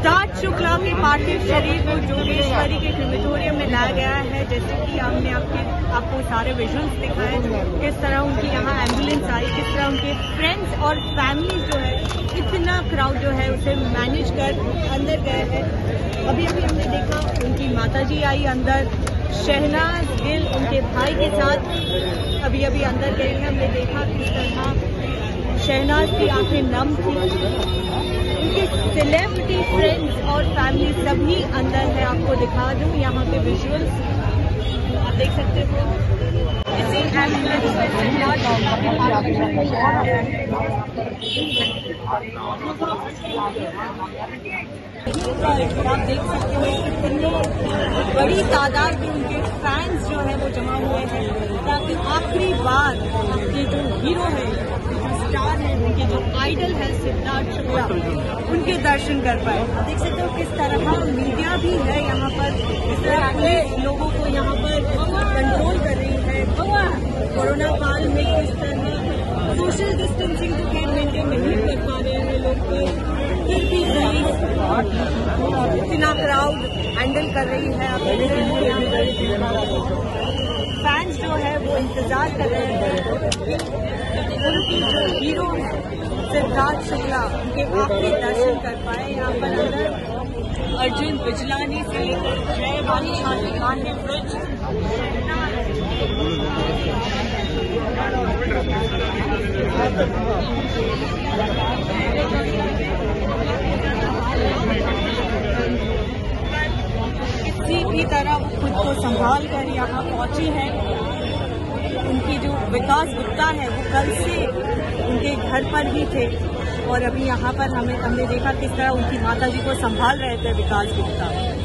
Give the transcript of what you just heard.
सिद्धार्थ शुक्ला के पार्थिव शरीर को जोगेश्वरी के क्रिमिटोरियम में लाया गया है। जैसे कि हमने आपको सारे विजुअल्स दिखाए, किस तरह उनकी यहाँ एम्बुलेंस आई, किस तरह उनके फ्रेंड्स और फैमिली जो है इतना क्राउड जो है उसे मैनेज कर अंदर गए हैं। अभी अभी हमने देखा उनकी माताजी आई अंदर, शहनाज़ गिल उनके भाई के साथ अभी अभी अंदर गए हैं। हमने देखा किस तरह शहनाज़ की आंखें नम थी, उनके सेलेब्रिटी फ्रेंड्स और फैमिली सभी अंदर है। आपको दिखा दूं यहाँ के विजुअल्स, आप देख सकते हो। आप देख सकते हो कितनी बड़ी तादाद में उनके फैंस जो है वो जमा हुए हैं, ताकि आखिरी बार आपके जो हीरो है, जो स्टार है, उनके जो आइडल है सिद्धार्थ शुक्ला, उनके दर्शन कर पाए। आप देख सकते हो किस तरह मीडिया भी है यहाँ पर, किस तरह के लोगों को यहाँ पर कंट्रोल कर रही है। कोरोना काल में किस तरह सोशल डिस्टेंसिंग को मेंटेन नहीं कर पा रहे हैं लोग, फिर भी इतना क्राउड हैंडल कर रही है। आप फैंस जो है वो इंतजार कर रहे हैं उनकी जो हीरो है सिद्धार्थ शुक्ला, उनके आखिरी दर्शन कर पाए। यहाँ पर अंदर अर्जुन बिजलानी से लेकर जय वाली शादी खान ने किसी भी तरह वो खुद को संभाल कर यहाँ पहुंची है। उनकी जो विकास गुप्ता है वो कल से उनके घर पर ही थे, और अभी यहाँ पर हमने देखा किस तरह उनकी माताजी को संभाल रहे थे विकास गुप्ता।